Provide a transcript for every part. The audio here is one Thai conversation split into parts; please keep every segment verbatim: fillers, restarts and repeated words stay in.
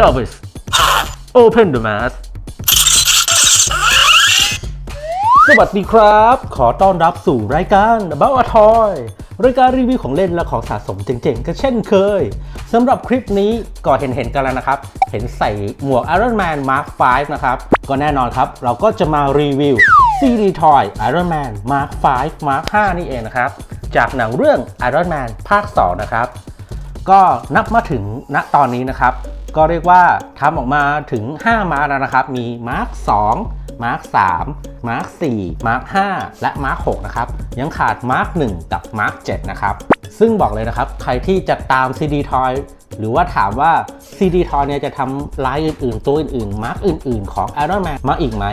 Jarvis, open the mask. สวัสดีครับ ขอต้อนรับสู่รายการ About a Toy รายการรีวิวของเล่นและของสะสมเจ๋งๆก็เช่นเคยสำหรับคลิปนี้ก็เห็นๆกันแล้วนะครับเห็นใส่หมวก Iron Man Mark ไฟว์ นะครับก็แน่นอนครับเราก็จะมารีวิว ซี ดี Toy Iron Man Mark ไฟว์ Mark ไฟว์นี่เองนะครับจากหนังเรื่อง Iron Man ภาคสองนะครับก็นับมาถึงณตอนนี้นะครับก็เรียกว่าทำออกมาถึงห้ามาร์คแล้วนะครับมีมาร์คสองมาร์คสามมาร์คสี่มาร์คห้าและมาร์คหกนะครับยังขาดมาร์คหนึ่งกับมาร์คเจ็ดนะครับซึ่งบอกเลยนะครับใครที่จะตาม ซี ดี Toy หรือว่าถามว่า ซี ดี Toy เนี่ยจะทำลายอื่นๆตัวอื่นๆมาร์คอื่นๆของ Iron Man มาอีกไหม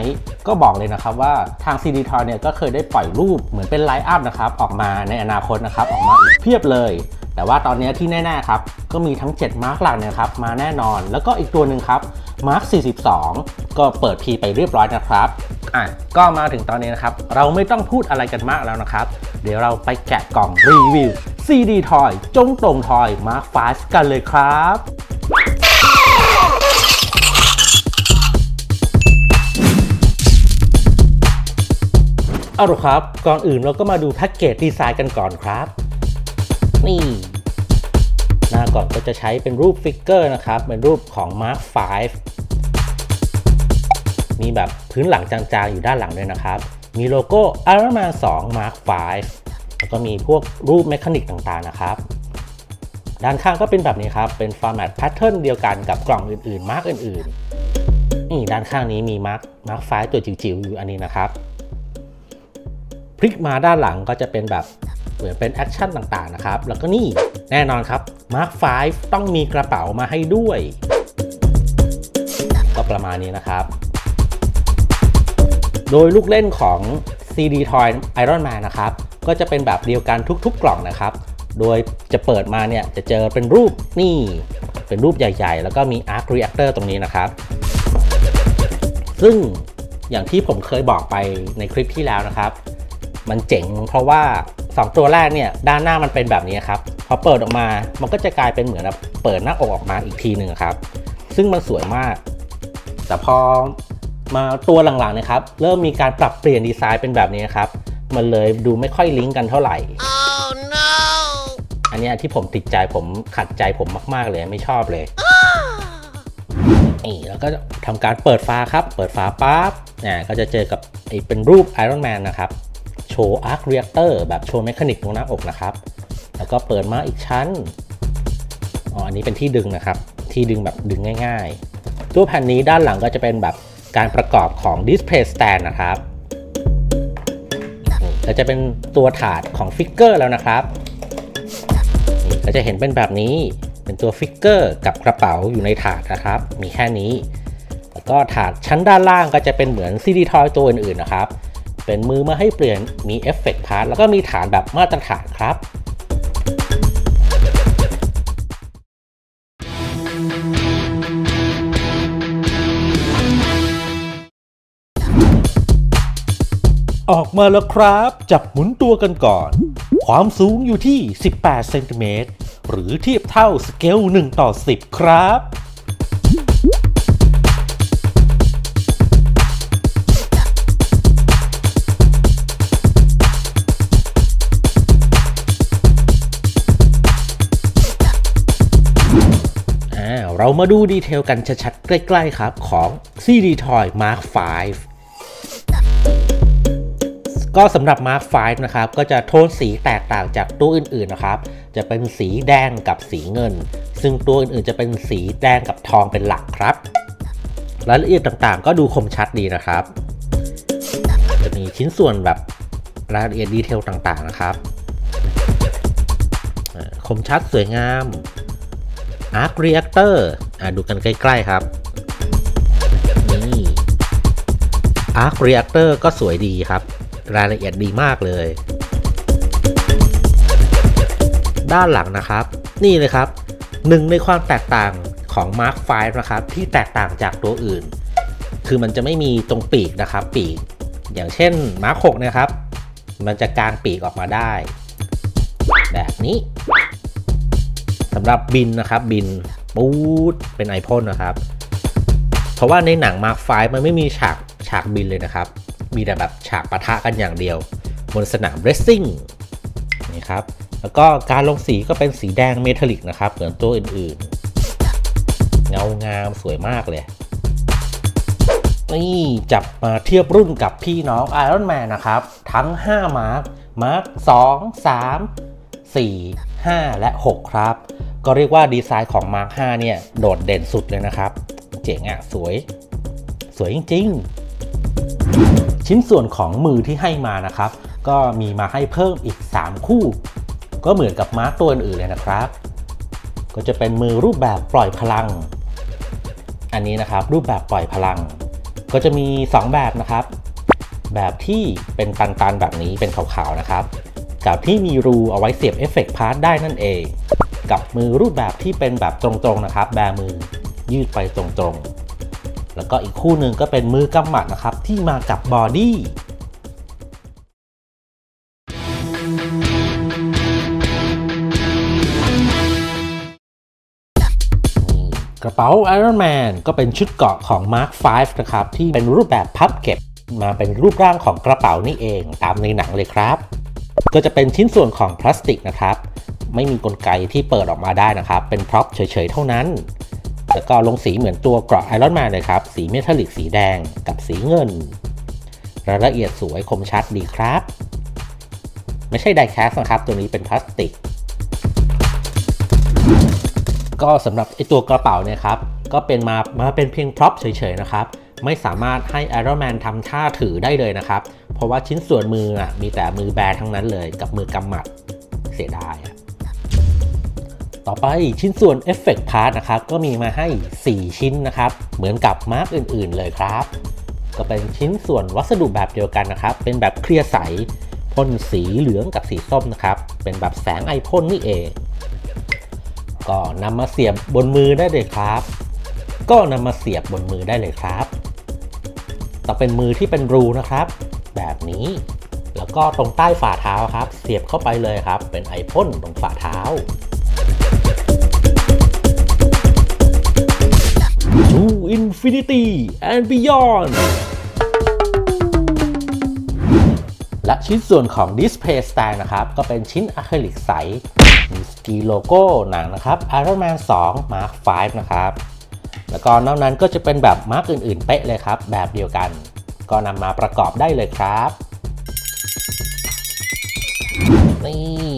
ก็บอกเลยนะครับว่าทาง ซี ดี Toy เนี่ยก็เคยได้ปล่อยรูปเหมือนเป็นไลน์อัพนะครับออกมาในอนาคตนะครับออกมาอีกเพียบเลยแต่ว่าตอนนี้ที่แน่ๆครับก็มีทั้งเจ็ดมาร์คหลักนะครับมาแน่นอนแล้วก็อีกตัวหนึ่งครับมาร์คสี่สิบสองก็เปิดพีไปเรียบร้อยนะครับอ่ะก็มาถึงตอนนี้นะครับเราไม่ต้องพูดอะไรกันมากแล้วนะครับเดี๋ยวเราไปแกะกล่องรีวิว ซี ดี Toy จงตรง Toy Mark ไฟว์ กันเลยครับเอาล่ะครับก่อนอื่นเราก็มาดูแพ็กเกจดีไซน์กันก่อนครับนี่หน้ากล่องก็จะใช้เป็นรูปฟิกเกอร์นะครับเป็นรูปของ Mark ไฟว์ มีแบบพื้นหลังจางๆอยู่ด้านหลังด้วยนะครับมีโลโก้ Iron Man ทู Mark ไฟว์ แล้วก็มีพวกรูปเมคานิกต่างๆนะครับด้านข้างก็เป็นแบบนี้ครับเป็นฟอร์แมตแพทเทิร์นเดียวกันกับกล่องอื่นๆมาร์คอื่นๆนี่ด้านข้างนี้มี Mark Mark ไฟว์ ตัวจิ๋วๆอยู่อันนี้นะครับพลิกมาด้านหลังก็จะเป็นแบบเหมือนเป็นแอคชั่นต่างๆนะครับแล้วก็นี่แน่นอนครับ Mark ไฟว์ ต้องมีกระเป๋ามาให้ด้วยก็ประมาณนี้นะครับโดยลูกเล่นของ ซี ดี Toy Iron Man นะครับก็จะเป็นแบบเดียวกันทุกๆกล่องนะครับโดยจะเปิดมาเนี่ยจะเจอเป็นรูปนี่เป็นรูปใหญ่ๆแล้วก็มี Arc Reactor ตรงนี้นะครับซึ่งอย่างที่ผมเคยบอกไปในคลิปที่แล้วนะครับมันเจ๋งเพราะว่าสองตัวแรกเนี่ยด้านหน้ามันเป็นแบบนี้ครับพอเปิดออกมามันก็จะกลายเป็นเหมือนเปิดหน้าอกออกมาอีกทีหนึ่งครับซึ่งมันสวยมากแต่พอมาตัวหลังๆนะครับเริ่มมีการปรับเปลี่ยนดีไซน์เป็นแบบนี้ครับมันเลยดูไม่ค่อยลิงก์กันเท่าไหร่ oh, no. อันนี้ที่ผมติดใจผมขัดใจผมมากๆเลยไม่ชอบเลย oh. นี่แล้วก็ทำการเปิดฝาครับเปิดฝาปั๊บเนี่ยก็จะเจอกับเป็นรูป Iron Man นะครับโชว์ Arc Reactor แบบโชว์เมคานิกตรงหน้าอกนะครับแล้วก็เปิดมาอีกชั้นอ๋ออันนี้เป็นที่ดึงนะครับที่ดึงแบบดึงง่ายๆตัวแผ่นนี้ด้านหลังก็จะเป็นแบบการประกอบของ Display Stand นะครับก็จะเป็นตัวถาดของฟิกเกอร์แล้วนะครับนี่ก็จะเห็นเป็นแบบนี้เป็นตัวฟิกเกอร์กับกระเป๋าอยู่ในถาดนะครับมีแค่นี้แล้วก็ถาดชั้นด้านล่างก็จะเป็นเหมือน ซี ดี Toy ตัวอื่นๆนะครับเป็นมือมาให้เปลี่ยนมีเอฟเฟกต์พาร์ทแล้วก็มีฐานแบบมาตรฐานครับออกมาแล้วครับจับหมุนตัวกันก่อนความสูงอยู่ที่สิบแปดเซนติเมตรหรือเทียบเท่าสเกลหนึ่งต่อสิบครับเรามาดูดีเทลกันชัดๆใกล้ๆครับของ ซี ดี Toy Mark ไฟว์ ก็สำหรับ Mark ไฟว์ นะครับก็จะโทนสีแตกต่างจากตัวอื่นๆนะครับจะเป็นสีแดงกับสีเงินซึ่งตัวอื่นๆจะเป็นสีแดงกับทองเป็นหลักครับรายละเอียดต่างๆก็ดูคมชัดดีนะครับจะมีชิ้นส่วนแบบรายละเอียดดีเทลต่างๆนะครับคมชัดสวยงามArc Reactor อ่ะดูกันใกล้ๆครับนี่ Arc Reactor ก็สวยดีครับรายละเอียดดีมากเลยด้านหลังนะครับนี่เลยครับหนึ่งในความแตกต่างของ Mark ไฟว์ นะครับที่แตกต่างจากตัวอื่นคือมันจะไม่มีตรงปีกนะครับปีกอย่างเช่น Mark หกนะครับมันจะกางปีกออกมาได้แบบนี้สำหรับบินนะครับบิน ปูดเป็นไอพ่นนะครับเพราะว่าในหนัง มาร์ค ไฟว์ มันไม่มีฉากฉากบินเลยนะครับมีแต่แบบฉากปะทะกันอย่างเดียวบนสนามเรสซิ่งนี่ครับแล้วก็การลงสีก็เป็นสีแดงเมทัลลิกนะครับเหมือนตัวอื่นๆเงางามสวยมากเลยนี่จับมาเทียบรุ่นกับพี่น้อง Iron Man นะครับทั้งห้ามาร์คมาร์คสอง สาม สี่ ห้าและหกครับก็เรียกว่าดีไซน์ของ มาร์ค ไฟว์ เนี่ยโดดเด่นสุดเลยนะครับเจ๋งอ่ะสวยสวยจริงๆชิ้นส่วนของมือที่ให้มานะครับก็มีมาให้เพิ่มอีกสามคู่ก็เหมือนกับมาร์คตัวอื่นเลยนะครับก็จะเป็นมือรูปแบบปล่อยพลังอันนี้นะครับรูปแบบปล่อยพลังก็จะมีสองแบบนะครับแบบที่เป็นตันๆแบบนี้เป็นขาวๆนะครับกับที่มีรูเอาไว้เสียบเอฟเฟกต์พาร์ทได้นั่นเองกับมือรูปแบบที่เป็นแบบตรงๆนะครับแบมือยืดไปตรงๆแล้วก็อีกคู่หนึ่งก็เป็นมือกำหมัดนะครับที่มากับบอดี้กระเป๋า Iron Man ก็เป็นชุดเกาะของ มาร์ค ไฟว์ นะครับที่เป็นรูปแบบพับเก็บมาเป็นรูปร่างของกระเป๋านี่เองตามในหนังเลยครับก็จะเป็นชิ้นส่วนของพลาสติกนะครับไม่มีกลไกที่เปิดออกมาได้นะครับเป็นพร็อพเฉยๆเท่านั้นแล้วก็ลงสีเหมือนตัวเกราะ Iron Man เลยครับสีเมทัลลิกสีแดงกับสีเงินรายละเอียดสวยคมชัดดีครับไม่ใช่ไดแคสต์นะครับตัวนี้เป็นพลาสติกก็สำหรับไอตัวกระเป๋าเนี่ยครับก็เป็นมามาเป็นเพียงพร็อพเฉยๆนะครับไม่สามารถให้ Iron Man ทำท่าถือได้เลยนะครับเพราะว่าชิ้นส่วนมือนะมีแต่มือแบร์ทั้งนั้นเลยกับมือกำหมัดเสียดายต่อไปชิ้นส่วน Effect Part นะครับก็มีมาให้สี่ชิ้นนะครับเหมือนกับมาร์คอื่นๆเลยครับก็เป็นชิ้นส่วนวัสดุแบบเดียวกันนะครับเป็นแบบเคลียร์ใสพ่นสีเหลืองกับสีส้มนะครับเป็นแบบแสงไอพ่นนี่เองก็นำมาเสียบบนมือได้เลยครับก็นำมาเสียบบนมือได้เลยครับแต่เป็นมือที่เป็นรูนะครับแบบนี้แล้วก็ตรงใต้ฝ่าเท้าครับเสียบเข้าไปเลยครับเป็นไอพ่นตรงฝ่าเท้าTo Infinity and Beyond และชิ้นส่วนของ Display Stand นะครับก็เป็นชิ้นอะคริลิกใสมีสกีโลโก้หนังนะครับ Iron Man ทู มาร์ค ไฟว์ นะครับแล้วก็นอกนั้นก็จะเป็นแบบมาร์คอื่นๆเป๊ะเลยครับแบบเดียวกันก็นำมาประกอบได้เลยครับนี่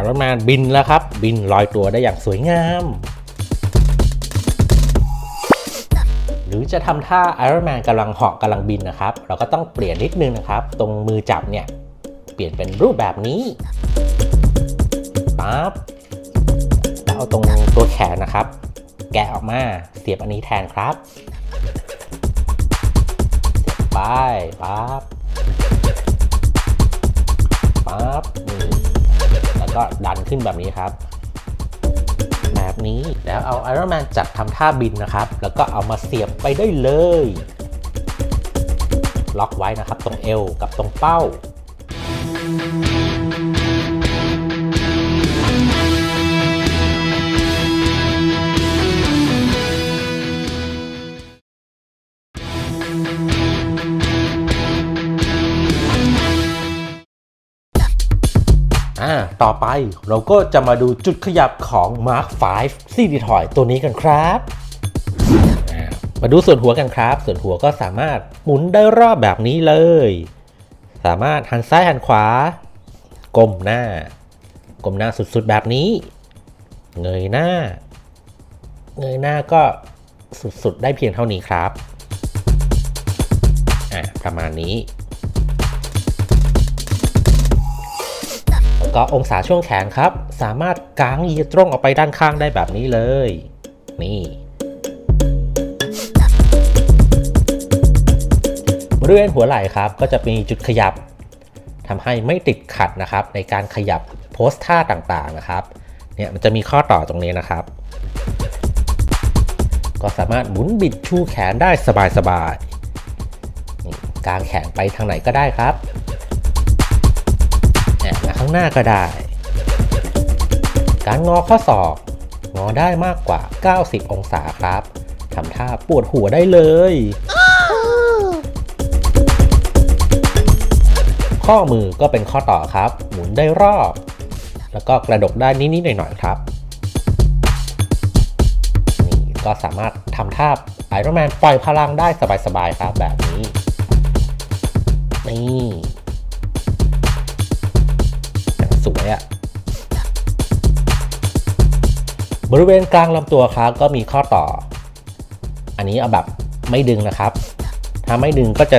Iron Man บินแล้วครับบินลอยตัวได้อย่างสวยงามหรือจะทำท่า Iron Man กำลังเหาะกำลังบินนะครับเราก็ต้องเปลี่ยนนิดนึงนะครับตรงมือจับเนี่ยเปลี่ยนเป็นรูปแบบนี้ปั๊บแล้วเอาตรงตัวแขนนะครับแกะออกมาเสียบอันนี้แทนครับไปปั๊บปั๊บแล้วก็ดันขึ้นแบบนี้ครับแบบนี้แล้วเอา Iron Man จัดทำท่าบินนะครับแล้วก็เอามาเสียบไปได้เลยล็อกไว้นะครับตรงเอวกับตรงเป้าต่อไปเราก็จะมาดูจุดขยับของ มาร์ค ไฟว์ ซี ดี-Toy ตัวนี้กันครับมาดูส่วนหัวกันครับส่วนหัวก็สามารถหมุนได้รอบแบบนี้เลยสามารถหันซ้ายหันขวาก้มหน้าก้มหน้าสุดๆแบบนี้เงยหน้าเงยหน้าก็สุดๆได้เพียงเท่านี้ครับประมาณนี้ก็องศาช่วงแขนครับสามารถกางเหยียดตรงออกไปด้านข้างได้แบบนี้เลยนี่บริเวณหัวไหล่ครับก็จะมีจุดขยับทำให้ไม่ติดขัดนะครับในการขยับโพสท่าต่างๆนะครับเนี่ยมันจะมีข้อต่อตรงนี้นะครับก็สามารถหมุนบิดชูแขนได้สบายๆกางแขนไปทางไหนก็ได้ครับข้างหน้าก็ได้การงอข้อศอกง อได้มากกว่าเก้าสิบองศาครับทำท่าปวดหัวได้เลยข้อมือก็เป็นข้อต่อครับหมุนได้รอบแล้วก็กระดกได้นิดๆหน่อยๆครับนี่ก็สามารถทำท่าไอรอนแมนปล่อยพลังได้สบายๆครับแบบนี้นี่สวยอะบริเวณกลางลำตัวครับก็มีข้อต่ออันนี้เอาแบบไม่ดึงนะครับถ้าไม่ดึงก็จะ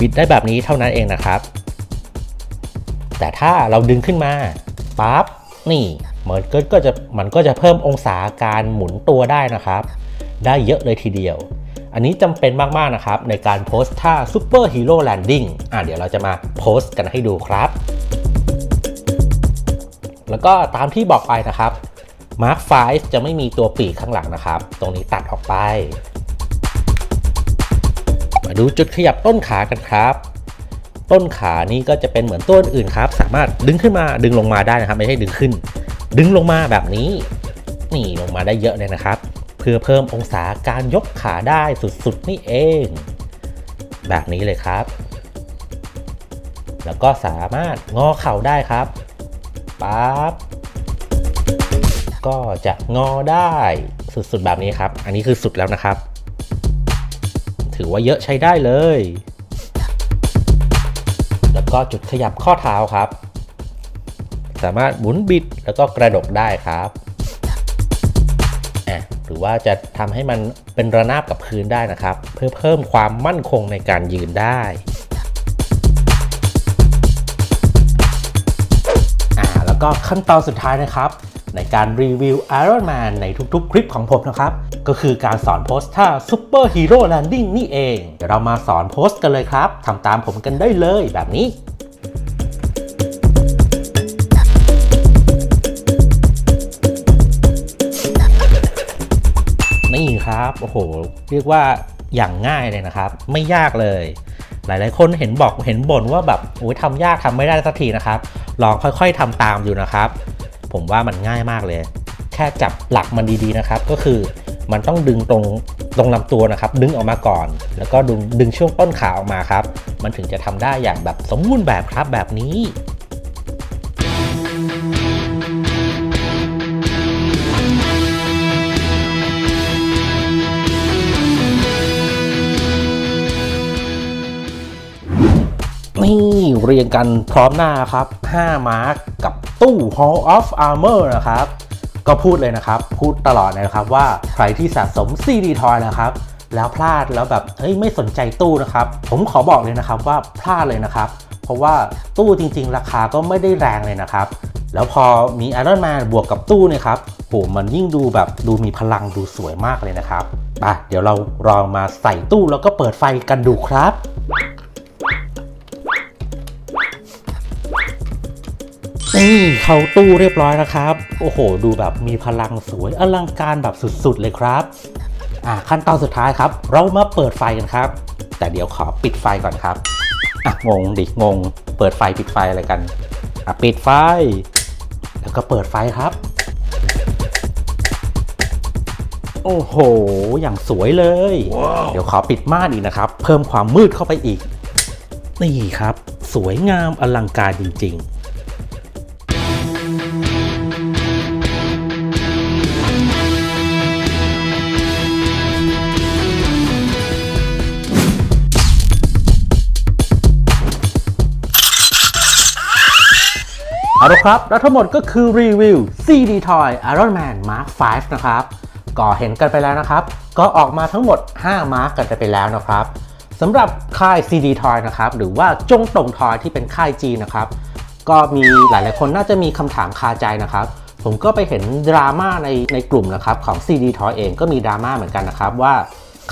บิดๆได้แบบนี้เท่านั้นเองนะครับแต่ถ้าเราดึงขึ้นมาปั๊บนี่มันก็ก็จะมันก็จะเพิ่มองศาการหมุนตัวได้นะครับได้เยอะเลยทีเดียวอันนี้จำเป็นมากๆนะครับในการโพสท่าซูเปอร์ฮีโร่แลนดิ้งอ่ะเดี๋ยวเราจะมาโพสกันให้ดูครับแล้วก็ตามที่บอกไปนะครับ มาร์ค ไฟว์ จะไม่มีตัวปีกข้างหลังนะครับตรงนี้ตัดออกไปมาดูจุดขยับต้นขากันครับต้นขานี่ก็จะเป็นเหมือนต้นอื่นครับสามารถดึงขึ้นมาดึงลงมาได้นะครับไม่ใช่ดึงขึ้นดึงลงมาแบบนี้นี่ลงมาได้เยอะเลยนะครับเพื่อเพิ่มองศาการยกขาได้สุดๆนี่เองแบบนี้เลยครับแล้วก็สามารถงอเข่าได้ครับปั๊บก็จะงอได้สุดๆแบบนี้ครับอันนี้คือสุดแล้วนะครับถือว่าเยอะใช้ได้เลยแล้วก็จุดขยับข้อเท้าครับสามารถหมุนบิดแล้วก็กระดกได้ครับอ่ะหรือว่าจะทำให้มันเป็นระนาบกับพื้นได้นะครับเพื่อเพิ่มความมั่นคงในการยืนได้ก็ขั้นตอนสุดท้ายนะครับในการรีวิว Iron Man ในทุกๆคลิปของผมนะครับก็คือการสอนโพสท่า Super Hero Landing นี่เองเดี๋ยวเรามาสอนโพสกันเลยครับทำตามผมกันได้เลยแบบนี้นี่ครับโอ้โหเรียกว่าอย่างง่ายเลยนะครับไม่ยากเลยหลายๆคนเห็นบอกเห็นบ่นว่าแบบโอ้ยทำยากทำไม่ได้สักทีนะครับลองค่อยๆทำตามอยู่นะครับผมว่ามันง่ายมากเลยแค่จับหลักมันดีๆนะครับก็คือมันต้องดึงตรงตรงลำตัวนะครับดึงออกมาก่อนแล้วก็ดึงดึงช่วงต้นขาออกมาครับมันถึงจะทำได้อย่างแบบสมบูรณ์แบบครับแบบนี้นี่เรียงกันพร้อมหน้าครับห้ามาร์กกับตู้ Hall of Armor นะครับก็พูดเลยนะครับพูดตลอดเลยนะครับว่าใครที่สะสม ซี ดี Toy นะครับแล้วพลาดแล้วแบบเฮ้ยไม่สนใจตู้นะครับผมขอบอกเลยนะครับว่าพลาดเลยนะครับเพราะว่าตู้จริงๆราคาก็ไม่ได้แรงเลยนะครับแล้วพอมี Iron Man บวกกับตู้เนี่ยครับโหมันยิ่งดูแบบดูมีพลังดูสวยมากเลยนะครับไปเดี๋ยวเราลองมาใส่ตู้แล้วก็เปิดไฟกันดูครับนี่เข้าตู้เรียบร้อยนะครับโอ้โหดูแบบมีพลังสวยอลังการแบบสุดๆเลยครับอ่ะขั้นตอนสุดท้ายครับเรามาเปิดไฟกันครับแต่เดี๋ยวขอปิดไฟก่อนครับอ่ะงงดิงงเปิดไฟปิดไฟอะไรกันอ่ะปิดไฟแล้วก็เปิดไฟครับโอ้โหอย่างสวยเลย wow. เดี๋ยวขอปิดม่านอีกนะครับเพิ่มความมืดเข้าไปอีกนี่ครับสวยงามอลังการจริงๆเอาละครับแล้วทั้งหมดก็คือรีวิว ซี ดี Toy Iron Man Mark ไฟว์ นะครับก็เห็นกันไปแล้วนะครับก็ออกมาทั้งหมดห้า Mark กันไปแล้วนะครับสำหรับค่าย ซี ดี Toy นะครับหรือว่าจงตงทอยที่เป็นค่ายจีนนะครับก็มีหลายๆคนน่าจะมีคำถามคาใจนะครับผมก็ไปเห็นดราม่าในในกลุ่มนะครับของ ซี ดี Toy เองก็มีดราม่าเหมือนกันนะครับว่า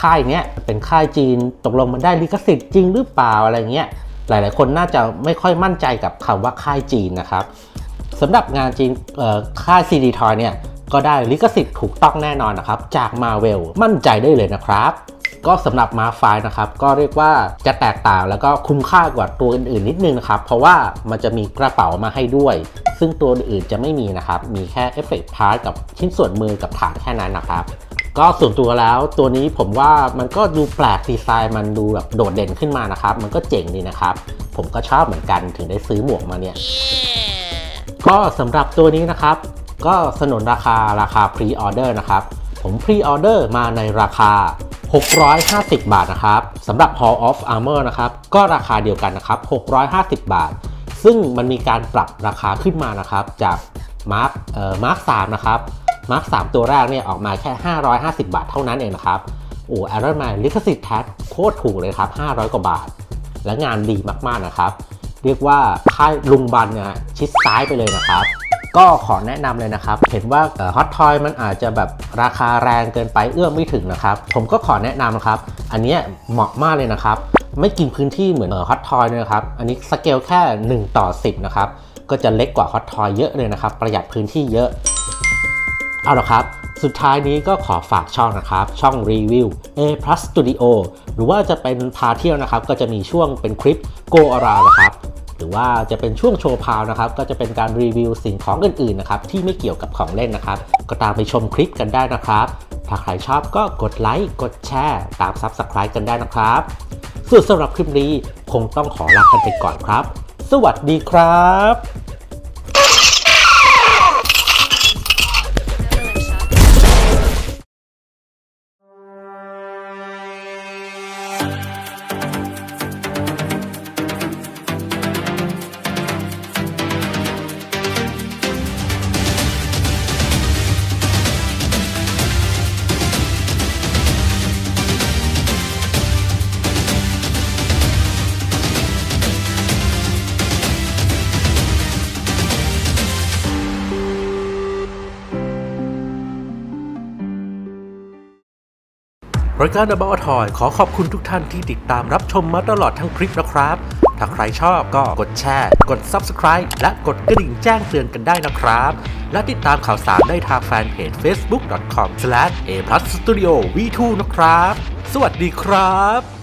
ค่ายเนี้ยเป็นค่ายจีนตกลงมันได้ลิขสิทธิ์จริงหรือเปล่าอะไรเงี้ยหลายๆคนน่าจะไม่ค่อยมั่นใจกับคำว่าค่ายจีนนะครับสำหรับงานจีนค่าย ซี ดี Toy เนี่ยก็ได้ลิขสิทธิ์ถูกต้องแน่นอนนะครับจากมาเวลมั่นใจได้เลยนะครับ ก็สำหรับมาร์ค ไฟว์ นะครับก็เรียกว่าจะแตกต่างแล้วก็คุ้มค่ากว่าตัวอื่นๆนิดนึงนะครับเพราะว่ามันจะมีกระเป๋ามาให้ด้วยซึ่งตัวอื่นจะไม่มีนะครับมีแค่เอฟเฟกต์พาร์ทกับชิ้นส่วนมือกับฐานแค่นั้นนะครับก็ส่วนตัวแล้วตัวนี้ผมว่ามันก็ดูแปลกดีไซน์มันดูแบบโดดเด่นขึ้นมานะครับมันก็เจ๋งดีนะครับผมก็ชอบเหมือนกันถึงได้ซื้อหมวกมาเนี่ย yeah. ก็สำหรับตัวนี้นะครับก็สนนราคาราคาพรีออเดอร์นะครับผมพรีออเดอร์มาในราคาหกร้อยห้าสิบบาทนะครับสำหรับ Hall of Armor นะครับก็ราคาเดียวกันนะครับหกร้อยห้าสิบบาทซึ่งมันมีการปรับราคาขึ้นมานะครับจากมาร์คเอ่อมาร์คสามนะครับมาร์คสามตัวแรกเนี่ยออกมาแค่ห้าร้อยห้าสิบบาทเท่านั้นเองนะครับโอ้ Iron Man ลิขสิทธิ์แท้โคตรถูกเลยครับห้าร้อยกว่าบาทและงานดีมากๆนะครับเรียกว่าค่ายลุงบันนะชิดซ้ายไปเลยนะครับก็ขอแนะนำเลยนะครับเห็นว่าฮอตทอยมันอาจจะแบบราคาแรงเกินไปเอื้อมไม่ถึงนะครับผมก็ขอแนะนำนะครับอันนี้เหมาะมากเลยนะครับไม่กินพื้นที่เหมือนฮอตทอยนะครับอันนี้สเกลแค่หนึ่งต่อสิบนะครับก็จะเล็กกว่าฮอตทอยเยอะเลยนะครับประหยัดพื้นที่เยอะเอาล่ะครับสุดท้ายนี้ก็ขอฝากช่องนะครับช่องรีวิว เอ พลัส สตูดิโอ หรือว่าจะเป็นพาเที่ยวนะครับก็จะมีช่วงเป็นคลิป Go Around นะครับหรือว่าจะเป็นช่วงโชว์พาวนะครับก็จะเป็นการรีวิวสิ่งของอื่นๆนะครับที่ไม่เกี่ยวกับของเล่นนะครับก็ตามไปชมคลิปกันได้นะครับถ้าใครชอบก็กดไลค์กดแชร์ตาม ซับสไครบ์ กันได้นะครับส่วนสำหรับคลิปนี้คงต้องขอลากันไปก่อนครับสวัสดีครับรายการ About Toy ขอขอบคุณทุกท่านที่ติดตามรับชมมาตลอดทั้งคลิปนะครับถ้าใครชอบก็กดแชร์กด ซับสไครบ์ และกดกระดิ่งแจ้งเตือนกันได้นะครับและติดตามข่าวสารได้ทางแฟนเพจ เฟซบุ๊ก ดอท คอม สแลช เอ พลัส สตูดิโอ วี ทู นะครับสวัสดีครับ